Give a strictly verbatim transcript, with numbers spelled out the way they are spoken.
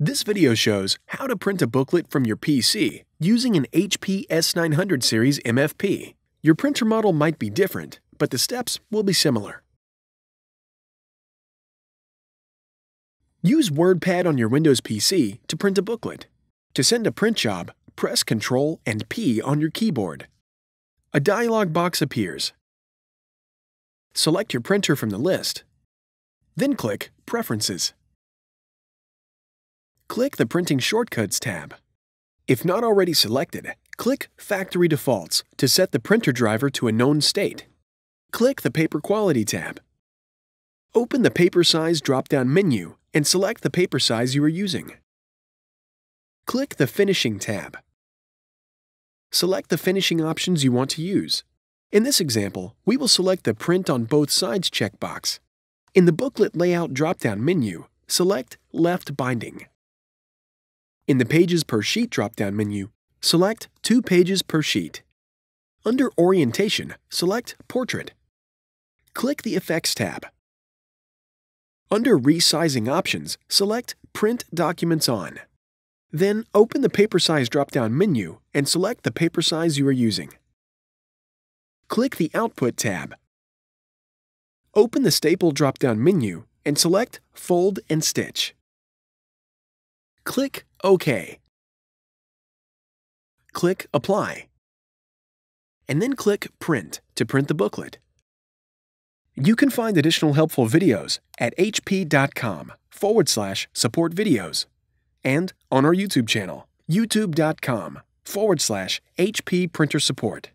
This video shows how to print a booklet from your P C using an H P S nine hundred series M F P. Your printer model might be different, but the steps will be similar. Use WordPad on your Windows P C to print a booklet. To send a print job, press Ctrl and P on your keyboard. A dialog box appears. Select your printer from the list, then click Preferences. Click the Printing Shortcuts tab. If not already selected, click Factory Defaults to set the printer driver to a known state. Click the Paper Quality tab. Open the Paper Size drop-down menu and select the paper size you are using. Click the Finishing tab. Select the finishing options you want to use. In this example, we will select the Print on Both Sides checkbox. In the Booklet Layout drop-down menu, select Left Binding. In the Pages per Sheet drop-down menu, select two pages per sheet. Under Orientation, select Portrait. Click the Effects tab. Under Resizing Options, select Print Documents On. Then open the Paper Size drop-down menu and select the paper size you are using. Click the Output tab. Open the Staple drop-down menu and select Fold and Stitch. Click OK. Click Apply. And then click Print to print the booklet. You can find additional helpful videos at hp.com forward slash support videos and on our YouTube channel, youtube.com forward slash hp printer support.